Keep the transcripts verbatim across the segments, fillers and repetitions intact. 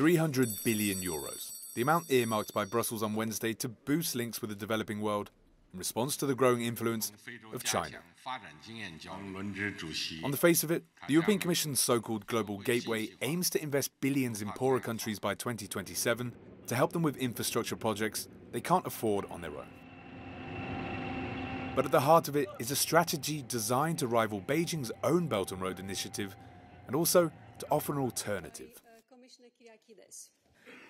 three hundred billion euros, the amount earmarked by Brussels on Wednesday to boost links with the developing world in response to the growing influence of China. On the face of it, the European Commission's so-called Global Gateway aims to invest billions in poorer countries by twenty twenty-seven to help them with infrastructure projects they can't afford on their own. But at the heart of it is a strategy designed to rival Beijing's own Belt and Road Initiative and also to offer an alternative.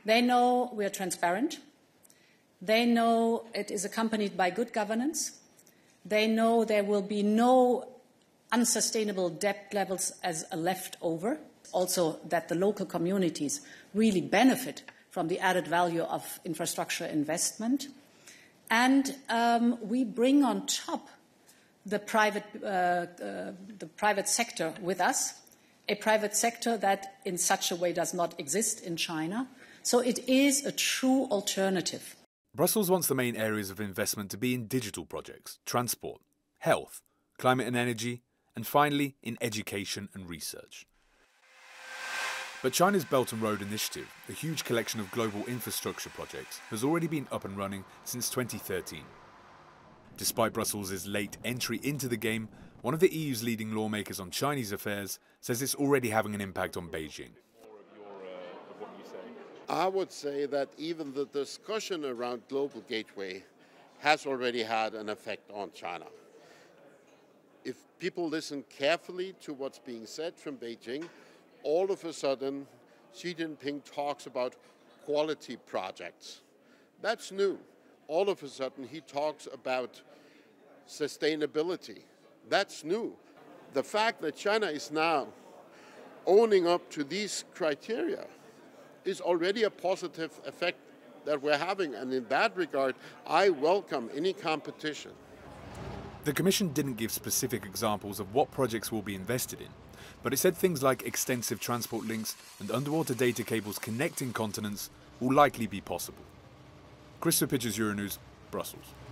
They know we are transparent. They know it is accompanied by good governance. They know there will be no unsustainable debt levels as a leftover. Also that the local communities really benefit from the added value of infrastructure investment. And um, we bring on top the private, uh, uh, the private sector with us, a private sector that in such a way does not exist in China. So it is a true alternative. Brussels wants the main areas of investment to be in digital projects, transport, health, climate and energy, and finally in education and research. But China's Belt and Road Initiative, a huge collection of global infrastructure projects, has already been up and running since twenty thirteen. Despite Brussels' late entry into the game, one of the E U's leading lawmakers on Chinese affairs says it's already having an impact on Beijing. I would say that even the discussion around Global Gateway has already had an effect on China. If people listen carefully to what's being said from Beijing, all of a sudden, Xi Jinping talks about quality projects. That's new. All of a sudden, he talks about sustainability. That's new. The fact that China is now owning up to these criteria is already a positive effect that we're having. And in that regard, I welcome any competition. The Commission didn't give specific examples of what projects will be invested in, but it said things like extensive transport links and underwater data cables connecting continents will likely be possible. Christophe Pitcher, Euronews, Brussels.